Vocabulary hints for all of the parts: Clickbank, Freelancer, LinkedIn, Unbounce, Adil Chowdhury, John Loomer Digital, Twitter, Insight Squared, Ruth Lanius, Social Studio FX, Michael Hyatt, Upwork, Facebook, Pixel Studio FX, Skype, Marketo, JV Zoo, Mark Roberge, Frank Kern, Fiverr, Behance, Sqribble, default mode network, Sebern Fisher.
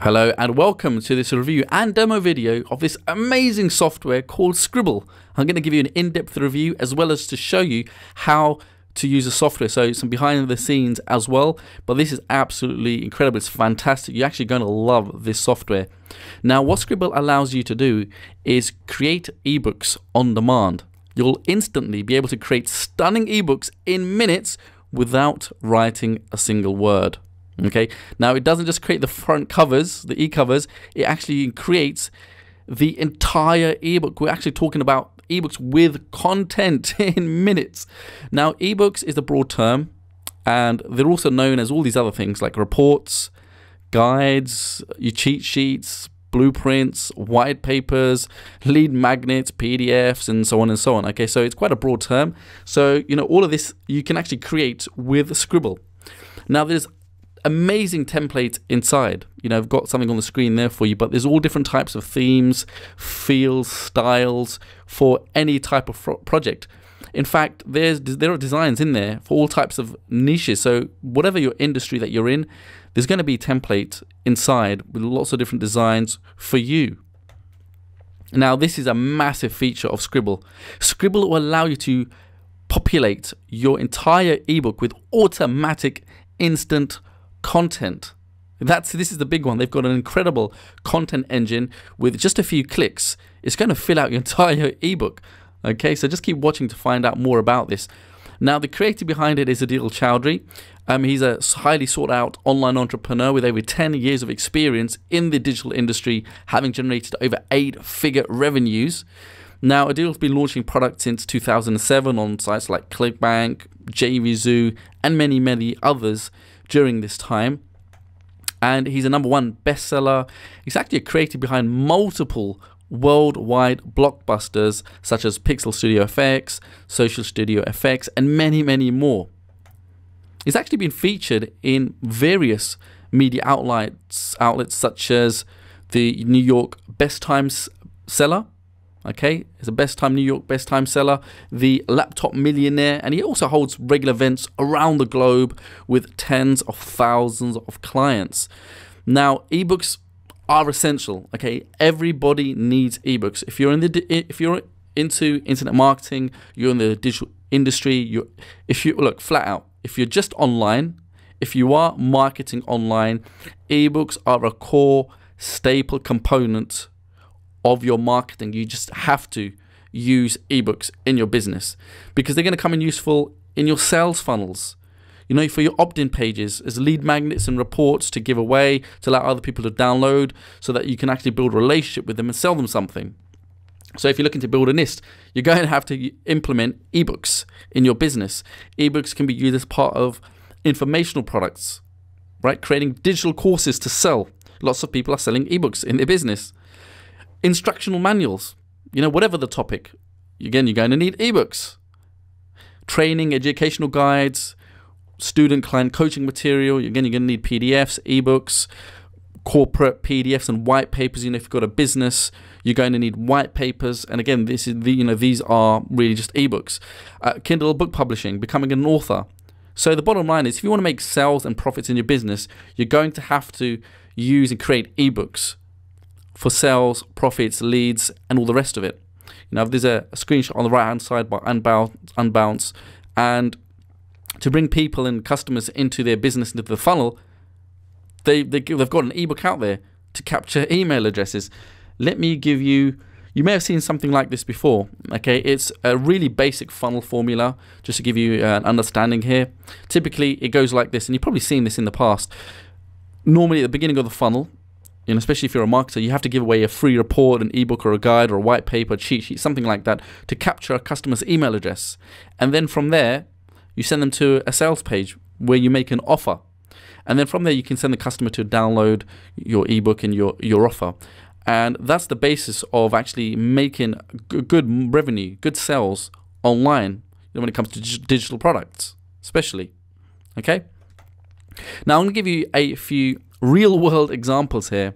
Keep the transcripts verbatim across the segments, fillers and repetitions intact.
Hello and welcome to this review and demo video of this amazing software called Sqribble. I'm going to give you an in-depth review as well as to show you how to use the software, so some behind the scenes as well. But this is absolutely incredible, it's fantastic, you're actually going to love this software. Now what Sqribble allows you to do is create ebooks on demand. You'll instantly be able to create stunning ebooks in minutes without writing a single word. Okay, now it doesn't just create the front covers, the e-covers, it actually creates the entire ebook. We're actually talking about ebooks with content in minutes. Now, ebooks is the broad term, and they're also known as all these other things like reports, guides, your cheat sheets, blueprints, white papers, lead magnets, P D Fs, and so on and so on. Okay, so it's quite a broad term. So, you know, all of this you can actually create with Sqribble. Now, there's amazing templates inside. You know, I've got something on the screen there for you, but there's all different types of themes, feels, styles for any type of project. In fact, there's there are designs in there for all types of niches. So whatever your industry that you're in, there's going to be templates inside with lots of different designs for you. Now, this is a massive feature of Sqribble. Sqribble will allow you to populate your entire ebook with automatic instant content. That's this is the big one. They've got an incredible content engine with just a few clicks. It's going to fill out your entire ebook. Okay, so just keep watching to find out more about this. Now, the creator behind it is Adil Chowdhury. Um, he's a highly sought-out online entrepreneur with over ten years of experience in the digital industry, having generated over eight-figure revenues. Now, Adil's been launching products since two thousand seven on sites like Clickbank, J V Zoo, and many, many others during this time. And he's a number one bestseller. He's actually a creator behind multiple worldwide blockbusters such as Pixel Studio F X, Social Studio F X, and many, many more. It's actually been featured in various media outlets, outlets such as the New York Best Times Seller. Okay, it's a Best Time New York Best Time Seller, the Laptop Millionaire, and he also holds regular events around the globe with tens of thousands of clients. Now, ebooks are essential. Okay, everybody needs ebooks. If you're in the if you're into internet marketing, you're in the digital industry. You, if you look flat out, if you're just online, if you are marketing online, ebooks are a core staple component of your marketing. You just have to use ebooks in your business because they're going to come in useful in your sales funnels, you know, for your opt-in pages, as lead magnets and reports to give away to allow other people to download so that you can actually build a relationship with them and sell them something. So if you're looking to build a list, you're going to have to implement ebooks in your business. Ebooks can be used as part of informational products, right? Creating digital courses to sell. Lots of people are selling ebooks in their business. Instructional manuals, you know, whatever the topic, again, you're going to need ebooks. Training, educational guides, student client coaching material, again, you're going to need P D Fs, ebooks, corporate P D Fs and white papers. You know, if you've got a business, you're going to need white papers. And again, this is the, you know, these are really just ebooks. Uh, Kindle book publishing, becoming an author. So the bottom line is, if you want to make sales and profits in your business, you're going to have to use and create ebooks for sales, profits, leads, and all the rest of it. You know, there's a, a screenshot on the right-hand side by Unbounce, Unbounce, and to bring people and customers into their business, into the funnel, they, they they've got an ebook out there to capture email addresses. Let me give you. You may have seen something like this before. Okay, it's a really basic funnel formula, just to give you an understanding here. Typically, it goes like this, and you've probably seen this in the past. Normally, at the beginning of the funnel, and especially if you're a marketer, you have to give away a free report, an ebook or a guide or a white paper, cheat sheet, something like that, to capture a customer's email address. And then from there, you send them to a sales page where you make an offer. And then from there, you can send the customer to download your ebook and your, your offer. And that's the basis of actually making good revenue, good sales online when it comes to digital products, especially. Okay? Now, I'm going to give you a few real-world examples here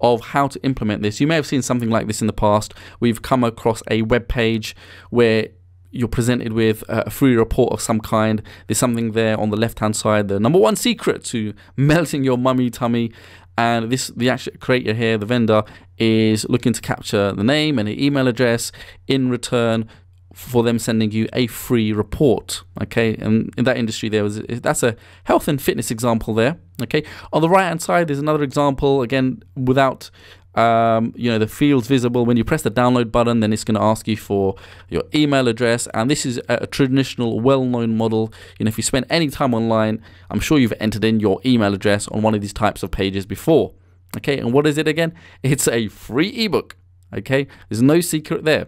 of how to implement this. You may have seen something like this in the past. We've come across a web page where you're presented with a free report of some kind. There's something there on the left-hand side, the number one secret to melting your mummy tummy, and this the actual creator here, the vendor, is looking to capture the name and the email address in return for them sending you a free report. Okay, and in that industry there was that's a health and fitness example there. Okay, on the right hand side there's another example again without Um, you know, the fields visible. When you press the download button, then it's going to ask you for your email address, and this is a, a traditional well-known model. You know, if you spend any time online, I'm sure you've entered in your email address on one of these types of pages before. Okay, and what is it again? It's a free ebook. Okay, there's no secret there.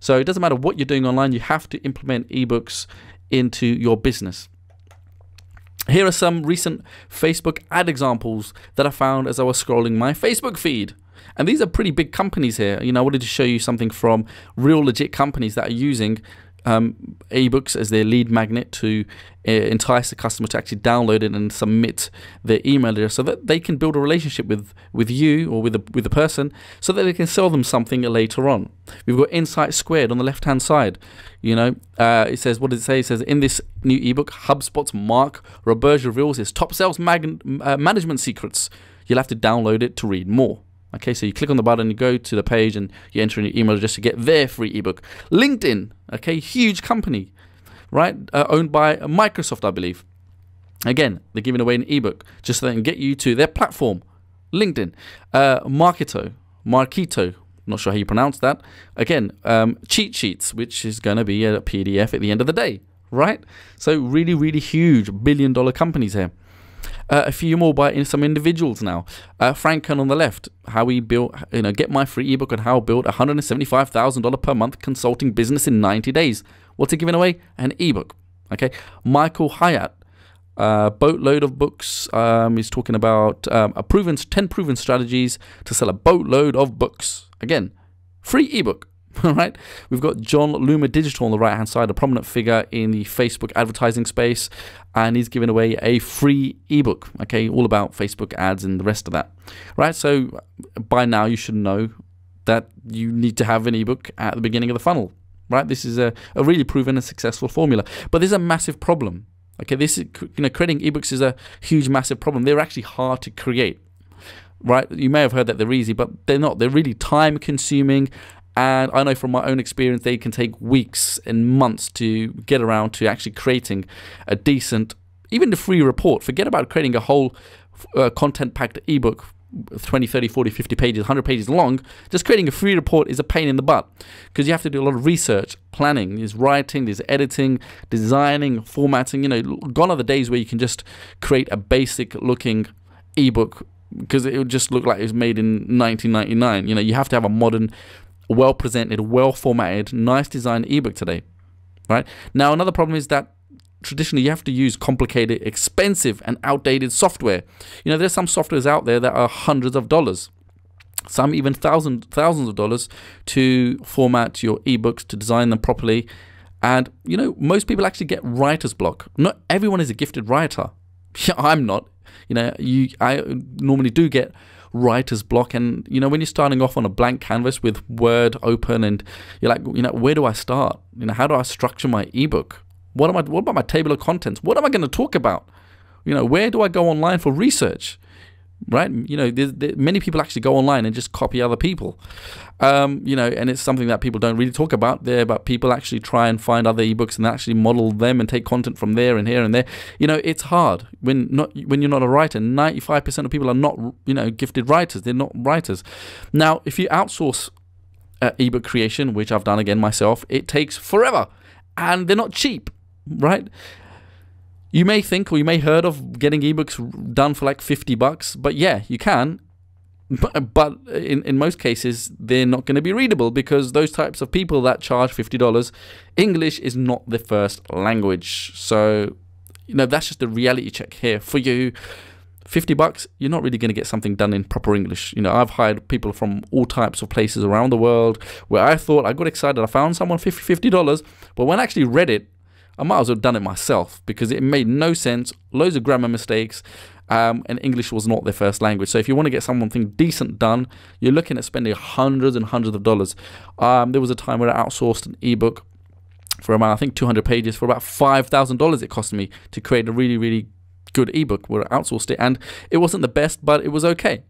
So it doesn't matter what you're doing online, you have to implement ebooks into your business. Here are some recent Facebook ad examples that I found as I was scrolling my Facebook feed. And these are pretty big companies here. You know, I wanted to show you something from real legit companies that are using um, ebooks as their lead magnet to uh, entice the customer to actually download it and submit their email address so that they can build a relationship with, with you or with the, with the person so that they can sell them something later on. We've got Insight Squared on the left-hand side. You know, uh, it says, what does it say? It says, in this new ebook, HubSpot's Mark Roberge reveals his top sales mag uh, management secrets. You'll have to download it to read more. Okay, so you click on the button, you go to the page, and you enter in your email address to get their free ebook. LinkedIn, okay, huge company, right? Uh, owned by Microsoft, I believe. Again, they're giving away an ebook just so they can get you to their platform, LinkedIn. Uh, Marketo, Marketo, not sure how you pronounce that. Again, um, cheat sheets, which is going to be a P D F at the end of the day, right? So really, really huge billion-dollar companies here. Uh, a few more by in some individuals now. Uh, Frank Kern on the left, how he built, you know, get my free ebook on how to build one hundred seventy-five thousand dollars per month consulting business in ninety days. What's he giving away? An ebook. Okay. Michael Hyatt, uh, boatload of books. Um, he's talking about um, a proven ten proven strategies to sell a boatload of books. Again, free ebook. All right, we've got John Loomer Digital on the right hand side, a prominent figure in the Facebook advertising space, and he's giving away a free ebook, okay, all about Facebook ads and the rest of that, right? So by now you should know that you need to have an ebook at the beginning of the funnel, right? This is a, a really proven and successful formula, but there's a massive problem, okay? This is, you know, creating ebooks is a huge, massive problem. They're actually hard to create, right? You may have heard that they're easy, but they're not. They're really time consuming. And I know from my own experience, they can take weeks and months to get around to actually creating a decent, even the free report. Forget about creating a whole uh, content-packed ebook, twenty, thirty, forty, fifty pages, one hundred pages long. Just creating a free report is a pain in the butt because you have to do a lot of research, planning, there's writing, there's editing, designing, formatting. You know, gone are the days where you can just create a basic-looking ebook because it would just look like it was made in nineteen ninety-nine. You know, you have to have a modern, well-presented, well-formatted, nice-designed ebook today, right? Now, another problem is that traditionally you have to use complicated, expensive, and outdated software. You know, there's some softwares out there that are hundreds of dollars, some even thousands, thousands of dollars to format your ebooks, to design them properly. And, you know, most people actually get writer's block. Not everyone is a gifted writer. I'm not. You know, you, I normally do get writer's block, and you know, when you're starting off on a blank canvas with Word open and you're like, you know, where do I start? You know, how do I structure my ebook? What am I what about my table of contents? What am I going to talk about? You know, where do I go online for research? Right? You know, there's, there, many people actually go online and just copy other people. Um, you know, and it's something that people don't really talk about there, but people actually try and find other ebooks and actually model them and take content from there and here and there. You know, it's hard when not when you're not a writer. ninety-five percent of people are not, you know, gifted writers. They're not writers. Now, if you outsource uh, ebook creation, which I've done again myself, it takes forever, and they're not cheap, right? You may think, or you may heard of getting ebooks done for like fifty bucks, but yeah, you can. But, but in, in most cases, they're not going to be readable because those types of people that charge fifty dollars, English is not their first language. So, you know, that's just a reality check here for you. fifty bucks, you're not really going to get something done in proper English. You know, I've hired people from all types of places around the world where I thought, I got excited, I found someone fifty dollars, but when I actually read it, I might as well have done it myself because it made no sense, loads of grammar mistakes, um, and English was not their first language. So if you want to get something decent done, you're looking at spending hundreds and hundreds of dollars. Um, there was a time where I outsourced an ebook for about, I think, two hundred pages for about five thousand dollars it cost me to create a really, really good ebook, where I outsourced it, and it wasn't the best, but it was okay.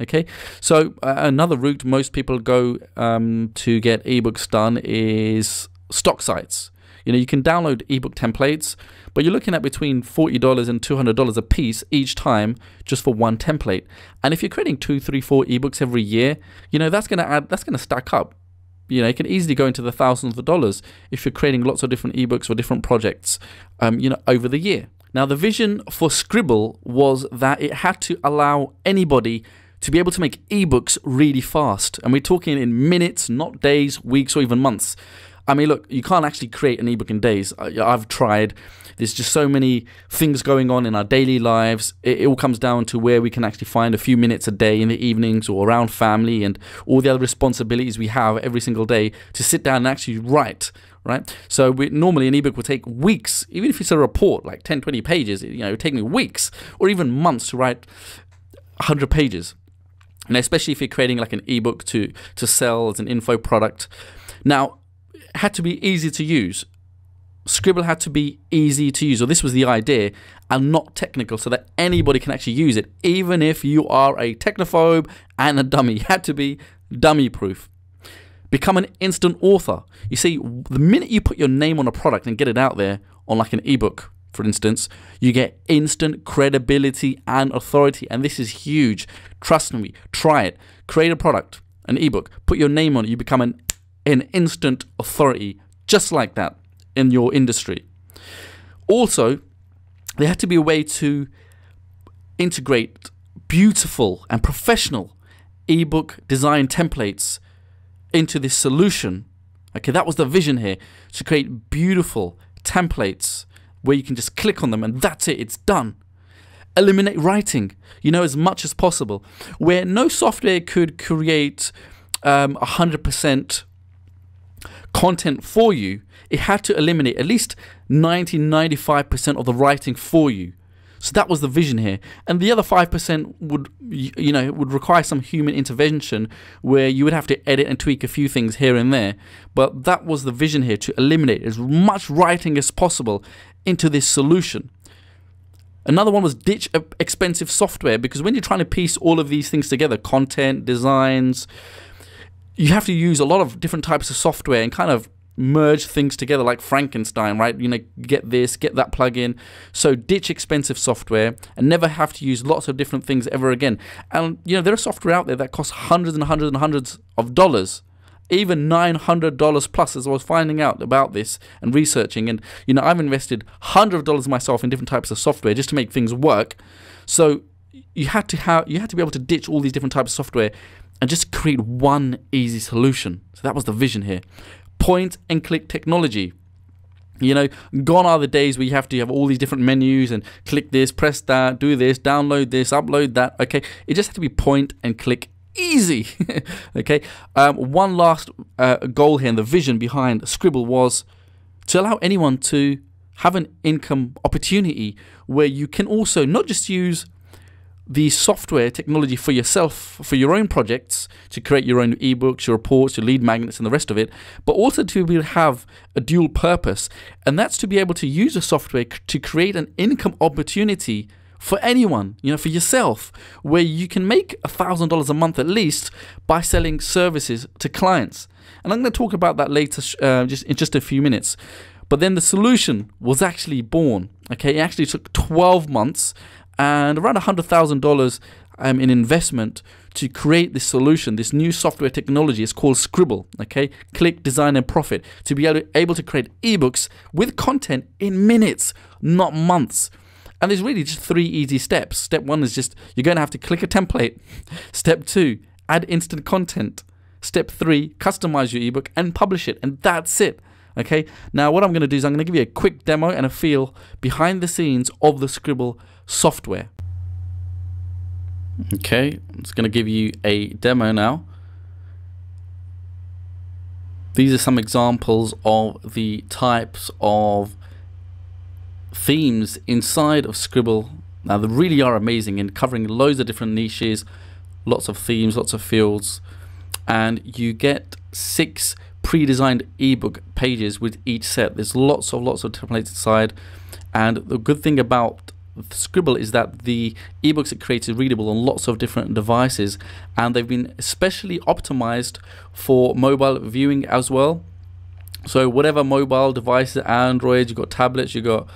Okay, so uh, another route most people go um, to get ebooks done is stock sites. You know, you can download ebook templates, but you're looking at between forty dollars and two hundred dollars a piece each time just for one template. And if you're creating two, three, four ebooks every year, you know, that's going to add, that's going to stack up. You know, it can easily go into the thousands of dollars if you're creating lots of different ebooks or different projects, um, you know, over the year. Now, the vision for Sqribble was that it had to allow anybody to be able to make ebooks really fast. And we're talking in minutes, not days, weeks, or even months. I mean, look, you can't actually create an ebook in days. I, I've tried. There's just so many things going on in our daily lives. It, it all comes down to where we can actually find a few minutes a day in the evenings or around family and all the other responsibilities we have every single day to sit down and actually write, right? So we, normally an ebook would take weeks, even if it's a report, like ten, twenty pages, you know, it would take me weeks or even months to write one hundred pages. And especially if you're creating like an ebook to, to sell as an info product. Now, had to be easy to use. Sqribble had to be easy to use, or this was the idea, and not technical, so that anybody can actually use it, even if you are a technophobe and a dummy. You had to be dummy-proof. Become an instant author. You see, the minute you put your name on a product and get it out there on like an ebook, for instance, you get instant credibility and authority, and this is huge. Trust me, try it. Create a product, an ebook, put your name on it, you become an an instant authority, just like that, in your industry. Also, there had to be a way to integrate beautiful and professional ebook design templates into this solution. Okay, that was the vision here, to create beautiful templates where you can just click on them and that's it, it's done. Eliminate writing, you know, as much as possible, where no software could create um, one hundred percent content for you. It had to eliminate at least ninety, ninety-five percent of the writing for you. So that was the vision here. And the other five percent would, you know, would require some human intervention where you would have to edit and tweak a few things here and there. But that was the vision here, to eliminate as much writing as possible into this solution. Another one was ditch expensive software, because when you're trying to piece all of these things together, content, designs, you have to use a lot of different types of software and kind of merge things together like Frankenstein, right? You know, get this, get that plugin. So ditch expensive software and never have to use lots of different things ever again. And, you know, there are software out there that costs hundreds and hundreds and hundreds of dollars, even nine hundred dollars plus, as I was finding out about this and researching. And, you know, I've invested hundreds of dollars myself in different types of software just to make things work. So you had to have, you had to be able to ditch all these different types of software and just create one easy solution. So that was the vision here. Point and click technology. You know, gone are the days where you have to have all these different menus and click this, press that, do this, download this, upload that. Okay, it just had to be point and click easy. Okay, um, one last uh, goal here, and the vision behind Sqribble was to allow anyone to have an income opportunity where you can also not just use the software technology for yourself, for your own projects, to create your own ebooks, your reports, your lead magnets and the rest of it, but also to be able to have a dual purpose, and that's to be able to use the software to create an income opportunity for anyone, you know, for yourself, where you can make a thousand dollars a month at least by selling services to clients. And I'm going to talk about that later, uh, just in just a few minutes. But then the solution was actually born. Okay, it actually took twelve months and around one hundred thousand dollars um, in investment to create this solution, this new software technology. It's called Sqribble, okay? Click, design, and profit. To be able to, able to create ebooks with content in minutes, not months. And there's really just three easy steps. Step one is just, you're going to have to click a template. Step two, add instant content. Step three, customize your ebook and publish it. And that's it. Okay, now what I'm going to do is I'm going to give you a quick demo and a feel behind the scenes of the Sqribble software. Okay, I'm just going to give you a demo now. These are some examples of the types of themes inside of Sqribble. Now, they really are amazing in covering loads of different niches, lots of themes, lots of fields, and you get six pre-designed ebook pages with each set. There's lots of lots of templates inside, and the good thing about with Sqribble is that the ebooks it creates is readable on lots of different devices, and they've been especially optimized for mobile viewing as well. So whatever mobile devices, Android, you've got tablets, you've got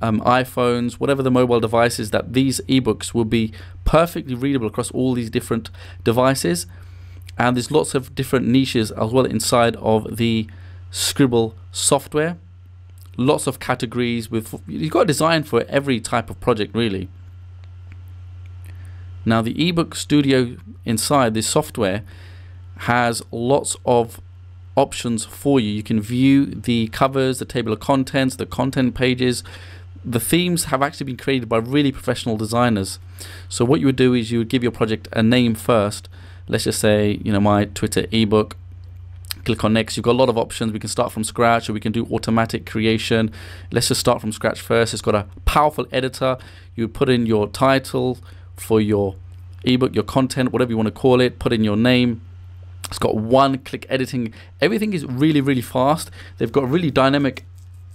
um, iPhones, whatever the mobile devices, that these ebooks will be perfectly readable across all these different devices. And there's lots of different niches as well inside of the Sqribble software. Lots of categories with, you've got a design for every type of project really. Now the eBook Studio inside this software has lots of options for you. You can view the covers, the table of contents, the content pages. The themes have actually been created by really professional designers. So what you would do is you would give your project a name first. Let's just say, you know, my Twitter ebook. Click on next. You've got a lot of options. We can start from scratch, or we can do automatic creation. Let's just start from scratch first. It's got a powerful editor. You put in your title for your ebook, your content, whatever you want to call it, put in your name. It's got one click editing. Everything is really, really fast. They've got really dynamic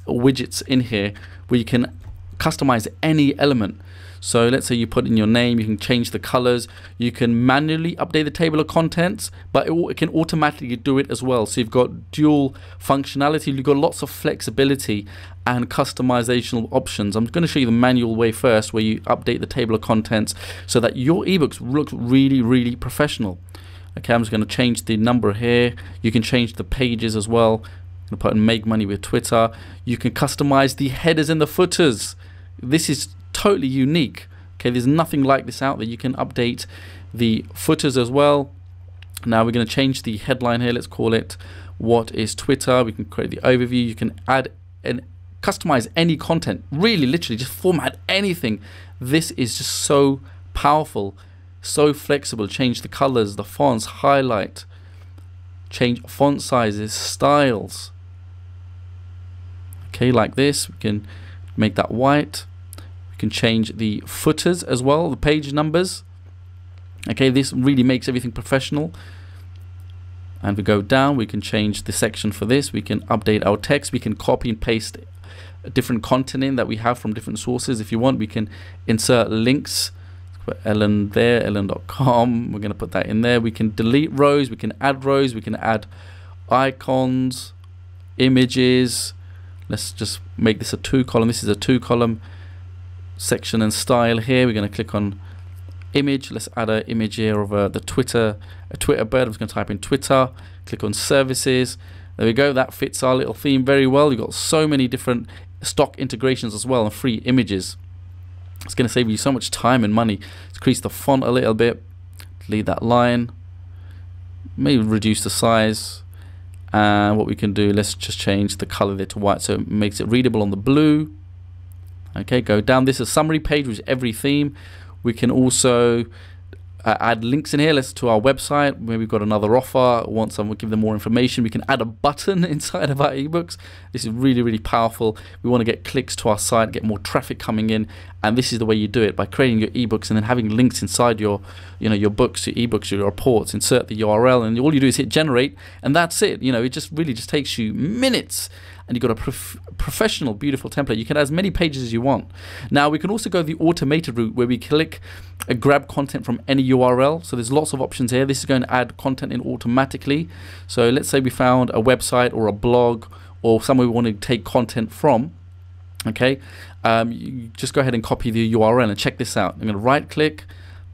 widgets in here where you can customize any element. So let's say you put in your name, you can change the colors, you can manually update the table of contents, but it, it can automatically do it as well. So you've got dual functionality, you've got lots of flexibility and customizational options. I'm going to show you the manual way first, where you update the table of contents so that your ebooks look really, really professional. Okay, I'm just going to change the number here. You can change the pages as well. I'm going to put in make money with Twitter. You can customize the headers and the footers. This is totally unique. Okay, there's nothing like this out there. You can update the footers as well. Now we're going to change the headline here. Let's call it "What is Twitter?" We can create the overview. You can add and customize any content. Really, literally, just format anything. This is just so powerful, so flexible. Change the colors, the fonts, highlight, change font sizes, styles. Okay, like this. We can make that white. Can change the footers as well, the page numbers. Okay, this really makes everything professional. And we go down, we can change the section for this, we can update our text, we can copy and paste different content in that we have from different sources. If you want, we can insert links. Put Ellen there, ellen dot com, we're going to put that in there. We can delete rows, we can add rows, we can add icons, images. Let's just make this a two column. This is a two column section and style here. We're going to click on image. Let's add an image here of uh, the Twitter, a Twitter bird. I'm just going to type in Twitter, click on services. There we go. That fits our little theme very well. You've got so many different stock integrations as well and free images. It's going to save you so much time and money. Let's increase the font a little bit, delete that line, maybe reduce the size. And what we can do, let's just change the color there to white so it makes it readable on the blue. Okay, go down. This is a summary page with every theme. We can also uh, add links in here. Let's to our website. Maybe we've got another offer. Want someone, give them more information. We can add a button inside of our ebooks. This is really, really powerful. We want to get clicks to our site, get more traffic coming in, and this is the way you do it, by creating your ebooks and then having links inside your, you know, your books, your ebooks, your reports. Insert the U R L, and all you do is hit generate, and that's it. You know, it just really just takes you minutes. And you've got a prof professional, beautiful template. You can add as many pages as you want. Now, we can also go the automated route where we click uh, grab content from any U R L. So there's lots of options here. This is going to add content in automatically. So let's say we found a website or a blog or somewhere we want to take content from. Okay, um, you just go ahead and copy the U R L, and check this out. I'm going to right click.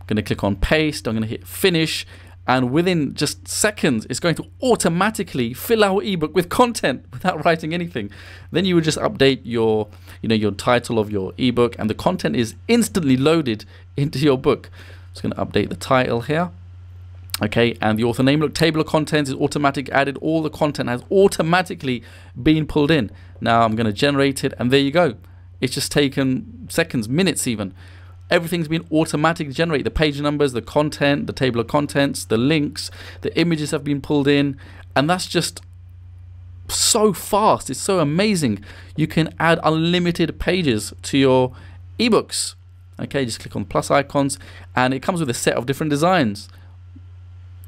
I'm going to click on paste. I'm going to hit finish. And within just seconds, it's going to automatically fill our ebook with content without writing anything. Then you would just update your, you know, your title of your ebook, and the content is instantly loaded into your book. Just going to update the title here. Okay, and the author name. Look, table of contents is automatic added. All the content has automatically been pulled in. Now I'm going to generate it, and there you go. It's just taken seconds, minutes even. Everything's been automatically generated. The page numbers, the content, the table of contents, the links, the images have been pulled in, and that's just so fast. It's so amazing. You can add unlimited pages to your ebooks. Okay, just click on plus icons, and it comes with a set of different designs.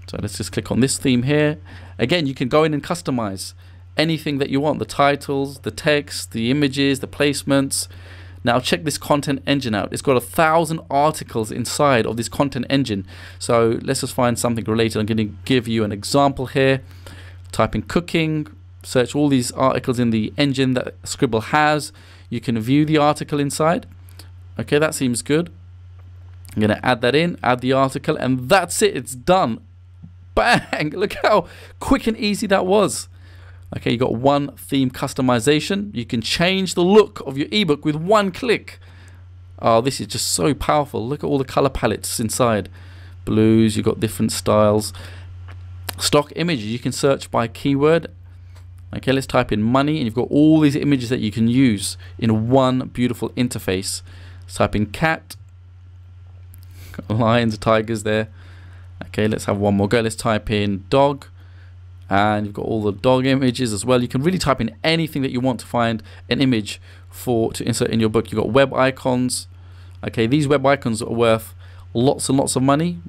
So let's just click on this theme here. Again, you can go in and customize anything that you want. The titles, the text, the images, the placements. Now check this content engine out. It's got a thousand articles inside of this content engine. So let's just find something related. I'm going to give you an example here. Type in cooking, search all these articles in the engine that Sqribble has. You can view the article inside. Okay, that seems good. I'm going to add that in, add the article, and that's it. It's done. Bang! Look how quick and easy that was. Okay, you got one theme customization. You can change the look of your ebook with one click. Oh, this is just so powerful. Look at all the color palettes inside. Blues, you've got different styles. Stock images, you can search by keyword. Okay, let's type in money, and you've got all these images that you can use in one beautiful interface. Let's type in cat, lions, tigers there. Okay, let's have one more go. Let's type in dog, and you've got all the dog images as well. You can really type in anything that you want to find an image for to insert in your book. You've got web icons. Okay, these web icons are worth lots and lots of money.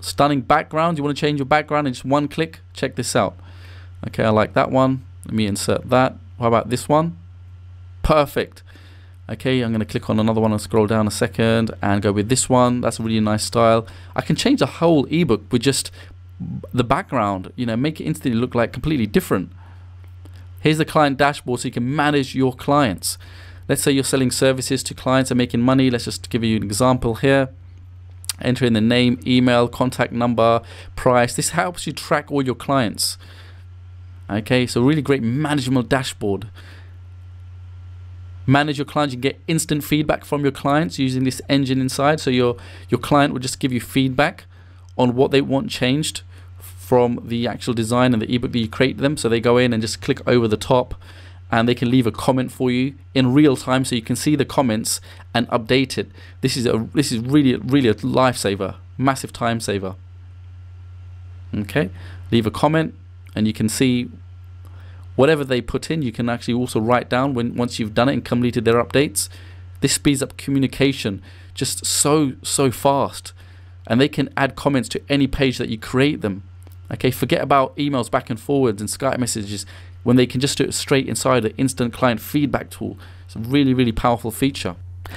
Stunning background. You want to change your background in just one click? Check this out. Okay, I like that one. Let me insert that. How about this one? Perfect. Okay, I'm going to click on another one and scroll down a second and go with this one. That's a really nice style. I can change a whole ebook with just the background, you know, make it instantly look like completely different. Here's the client dashboard, so you can manage your clients. Let's say you're selling services to clients and making money. Let's just give you an example here. Enter in the name, email, contact number, price. This helps you track all your clients. Okay, so really great management dashboard. Manage your clients. You can get instant feedback from your clients using this engine inside. So your your client will just give you feedback on what they want changed from the actual design and the ebook that you create them. So they go in and just click over the top, and they can leave a comment for you in real time, so you can see the comments and update it. This is a this is really really a lifesaver, massive time saver. Okay, leave a comment, and you can see whatever they put in. You can actually also write down when once you've done it and completed their updates. This speeds up communication just so so fast. And they can add comments to any page that you create them. Okay, forget about emails back and forwards and Skype messages when they can just do it straight inside the instant client feedback tool. It's a really, really powerful feature.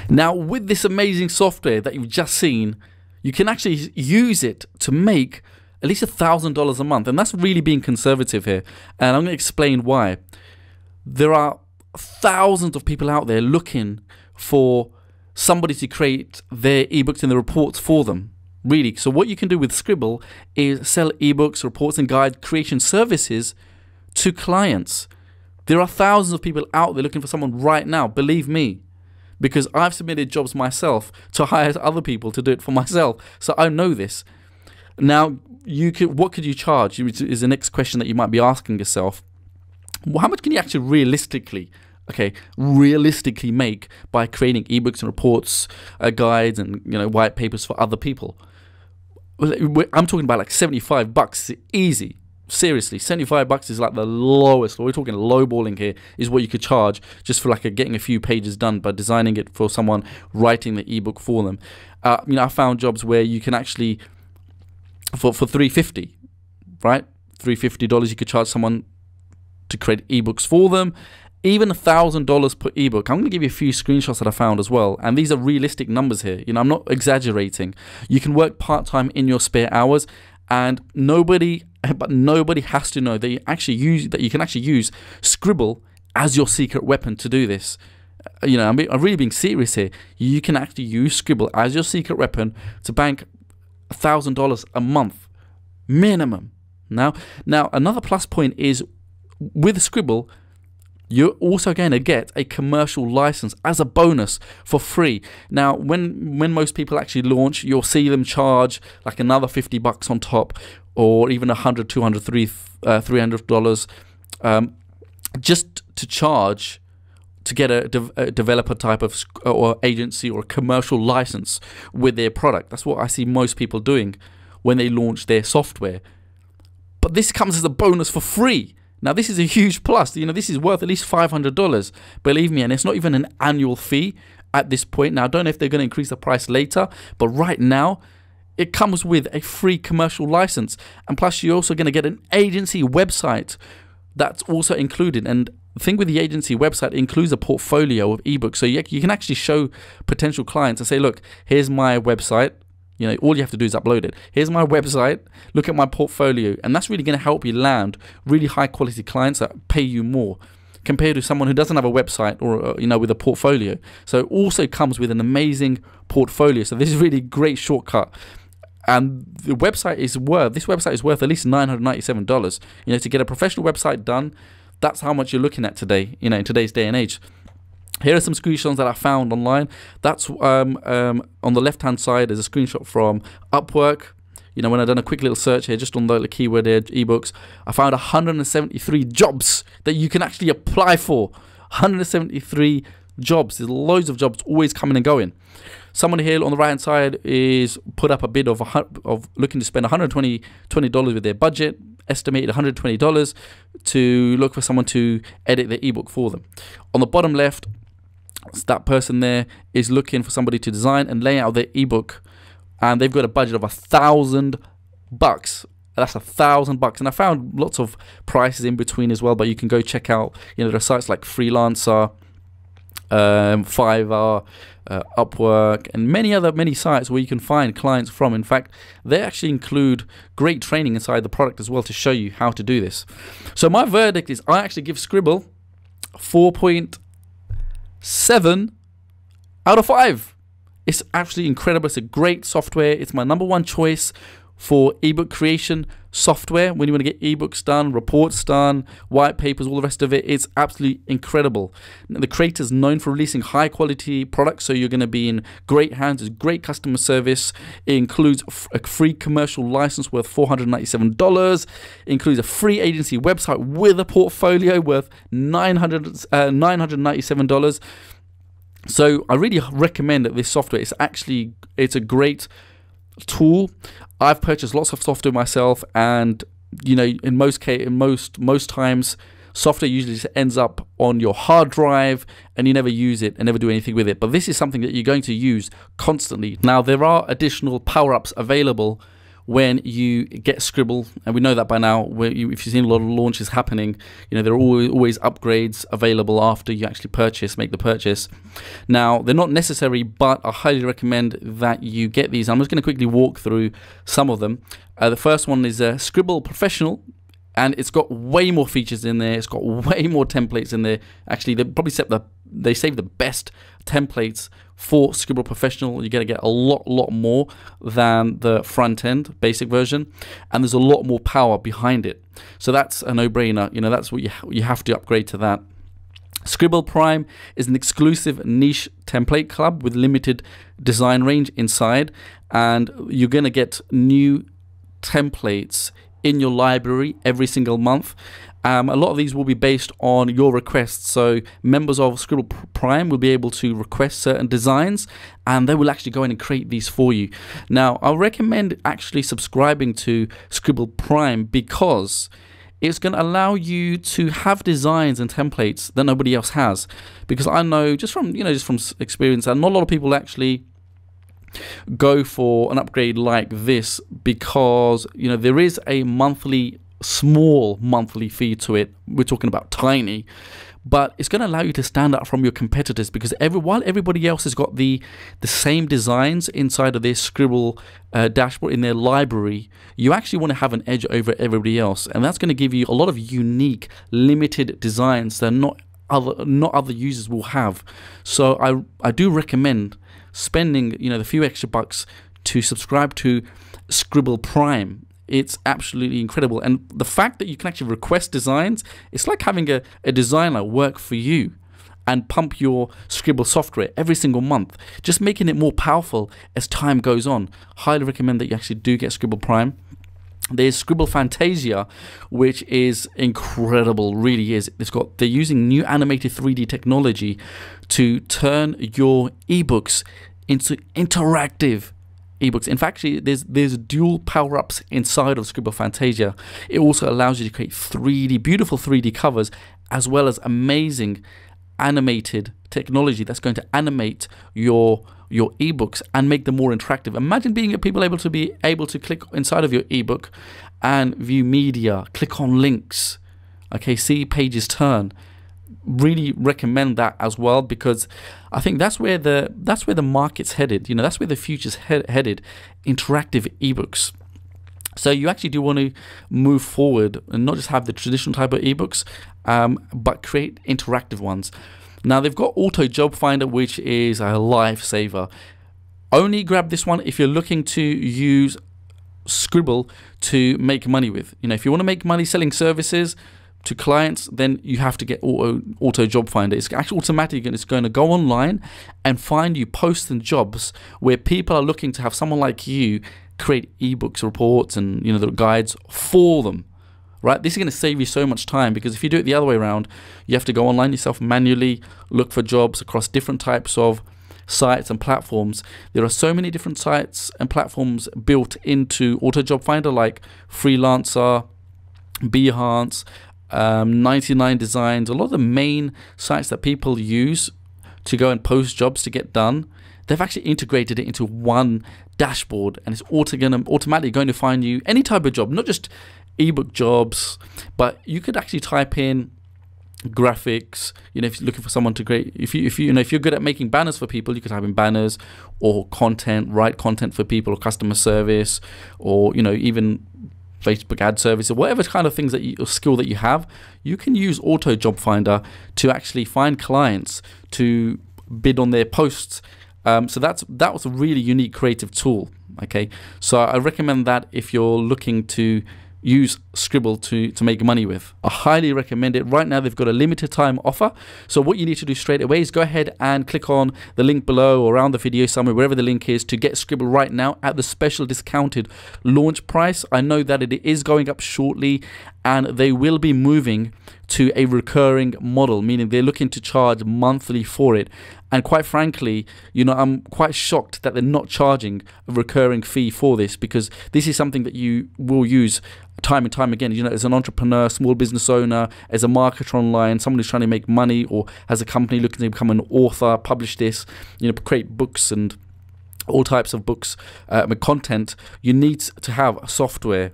Now, with this amazing software that you've just seen, you can actually use it to make at least one thousand dollars a month. And that's really being conservative here. And I'm going to explain why. There are thousands of people out there looking for somebody to create their ebooks and their reports for them. Really, so what you can do with Sqribble is sell ebooks, reports, and guide creation services to clients. There are thousands of people out there looking for someone right now, believe me, because I've submitted jobs myself to hire other people to do it for myself. So I know this. Now, you could, what could you charge is the next question that you might be asking yourself. Well, how much can you actually realistically Okay, realistically make by creating ebooks and reports, uh, guides, and you know white papers for other people? I'm talking about like seventy-five bucks, easy. Seriously, seventy-five bucks is like the lowest. We're talking lowballing here. Is what you could charge just for like a, getting a few pages done by designing it for someone writing the ebook for them. Uh, you know, I found jobs where you can actually for for three fifty, right? three hundred fifty dollars you could charge someone to create ebooks for them. Even one thousand dollars per ebook. I'm going to give you a few screenshots that I found as well. And these are realistic numbers here. You know, I'm not exaggerating. You can work part-time in your spare hours, and nobody, but nobody has to know that you actually use that you can actually use Sqribble as your secret weapon to do this. You know, I'm, be, I'm really being serious here. You can actually use Sqribble as your secret weapon to bank one thousand dollars a month minimum. Now, now another plus point is with Sqribble, you're also going to get a commercial license as a bonus for free. Now, when when most people actually launch, you'll see them charge like another fifty bucks on top, or even one hundred dollars, two hundred dollars, three hundred dollars, um, just to charge to get a, de a developer type of or agency or commercial license with their product. That's what I see most people doing when they launch their software. But this comes as a bonus for free. Now, this is a huge plus. You know, this is worth at least five hundred dollars, believe me. And it's not even an annual fee at this point. Now, I don't know if they're going to increase the price later, but right now, it comes with a free commercial license. And plus, you're also going to get an agency website that's also included. And The thing with the agency website includes a portfolio of ebooks, so you, you can actually show potential clients and say, look, here's my website. You know, all you have to do is upload it. Here's my website. Look at my portfolio. And that's really going to help you land really high quality clients that pay you more compared to someone who doesn't have a website or, you know, with a portfolio. So it also comes with an amazing portfolio. So this is really great shortcut. And the website is worth, this website is worth at least nine hundred ninety-seven dollars. You know, to get a professional website done, that's how much you're looking at today, you know, in today's day and age. Here are some screenshots that I found online. That's um, um, on the left-hand side is a screenshot from Upwork. You know, when I done a quick little search here, just on the, the keyword here, ebooks, I found one hundred seventy-three jobs that you can actually apply for. one hundred seventy-three jobs. There's loads of jobs always coming and going. Someone here on the right-hand side is put up a bid of a, of looking to spend one hundred twenty dollars with their budget, estimated one hundred twenty dollars, to look for someone to edit their ebook for them. On the bottom left, that person there is looking for somebody to design and lay out their ebook, and they've got a budget of a thousand bucks. That's a thousand bucks, and I found lots of prices in between as well. But you can go check out, you know, there are sites like Freelancer, um, Fiverr, uh, Upwork, and many other many sites where you can find clients from. In fact, they actually include great training inside the product as well to show you how to do this. So my verdict is, I actually give Sqribble four point seven out of five. It's actually incredible. It's a great software. It's my number one choice for ebook creation software. When you want to get ebooks done, reports done, white papers, all the rest of it, it's absolutely incredible. Now, the creator is known for releasing high quality products, so you're going to be in great hands. It's great customer service. It includes a free commercial license worth four hundred ninety-seven dollars. It includes a free agency website with a portfolio worth nine hundred ninety-seven dollars. So I really recommend that this software. It's actually, it's a great tool. I've purchased lots of software myself, and you know, in most case, in most most times, software usually just ends up on your hard drive, and you never use it and never do anything with it. But this is something that you're going to use constantly. Now, there are additional power-ups available when you get Sqribble, and we know that by now. Where you, if you've seen a lot of launches happening, you know, there are always, always upgrades available after you actually purchase, make the purchase. Now, they're not necessary, but I highly recommend that you get these. I'm just going to quickly walk through some of them. Uh, the first one is uh, Sqribble Professional, and it's got way more features in there. It's got way more templates in there. Actually, they probably set the they save the best templates for Sqribble Professional. You're going to get a lot, lot more than the front-end basic version, and there's a lot more power behind it. So that's a no-brainer. You know, that's what you ha you have to upgrade to that. Sqribble Prime is an exclusive niche template club with limited design range inside, and you're going to get new templates in your library every single month. Um, a lot of these will be based on your requests, so members of Sqribble Prime will be able to request certain designs, and they will actually go in and create these for you. Now, I recommend actually subscribing to Sqribble Prime, because it's going to allow you to have designs and templates that nobody else has. Because I know just from you know just from experience, and not a lot of people actually go for an upgrade like this, because you know there is a monthly. small monthly fee to it. We're talking about tiny, but it's going to allow you to stand out from your competitors, because every while everybody else has got the the same designs inside of their Sqribble uh, dashboard in their library, you actually want to have an edge over everybody else, and that's going to give you a lot of unique, limited designs that not other not other users will have. So I I do recommend spending you know the few extra bucks to subscribe to Sqribble Prime. It's absolutely incredible, and the fact that you can actually request designs, it's like having a, a designer work for you and pump your Sqribble software every single month, just making it more powerful as time goes on. Highly recommend that you actually do get Sqribble Prime. There's Sqribble Fantasia, which is incredible, really is. It's got they're using new animated three D technology to turn your ebooks into interactive ebooks. In fact, there's there's dual power-ups inside of Sqribble Fantasia. It also allows you to create three D, beautiful three D covers, as well as amazing animated technology that's going to animate your your ebooks and make them more interactive. Imagine being people able to be able to click inside of your ebook and view media, click on links, okay, see pages turn. really recommend that as well, because I think that's where the that's where the market's headed. You know, that's where the future's head, headed. Interactive ebooks. So you actually do want to move forward and not just have the traditional type of ebooks, um, but create interactive ones. Now they've got Auto Job Finder, which is a lifesaver. Only grab this one if you're looking to use Sqribble to make money with. You know, if you want to make money selling services to clients, then you have to get auto, auto job finder. It's actually automatic, and it's going to go online and find you posts and jobs where people are looking to have someone like you create ebooks, reports, and you know the guides for them. Right? This is going to save you so much time, because if you do it the other way around, you have to go online yourself manually, look for jobs across different types of sites and platforms. There are so many different sites and platforms built into Auto Job Finder, like Freelancer, Behance, um, ninety-nine designs, a lot of the main sites that people use to go and post jobs to get done. They've actually integrated it into one dashboard, and it's auto gonna, automatically going to find you any type of job, not just ebook jobs, but you could actually type in graphics. You know, if you're looking for someone to create, if you if you, you know if you're good at making banners for people, you could type in banners, or content, write content for people, or customer service, or you know even Facebook ad service, or whatever kind of things that you, or skill that you have. You can use Auto Job Finder to actually find clients to bid on their posts. Um, so that's that was a really unique creative tool. Okay, so I recommend that if you're looking to use Sqribble to, to make money with. I highly recommend it. Right now they've got a limited time offer. So what you need to do straight away is go ahead and click on the link below or around the video somewhere, wherever the link is, to get Sqribble right now at the special discounted launch price. I know that it is going up shortly, and they will be moving to a recurring model, meaning they're looking to charge monthly for it. And quite frankly, you know, I'm quite shocked that they're not charging a recurring fee for this, because this is something that you will use time and time again. You know, as an entrepreneur, small business owner, as a marketer online, someone who's trying to make money, or as a company looking to become an author, publish this, you know, create books and all types of books, uh, content, you need to have software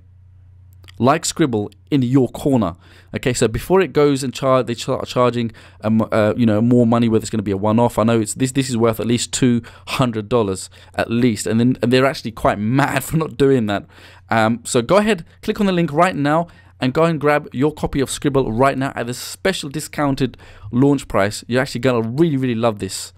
like Sqribble in your corner. Okay, so before it goes and charge, they start charging, um, uh, you know, more money, whether it's going to be a one-off. I know it's this. This is worth at least two hundred dollars at least, and then and they're actually quite mad for not doing that. Um, so go ahead, click on the link right now, and go and grab your copy of Sqribble right now at the special discounted launch price. You're actually gonna really, really love this.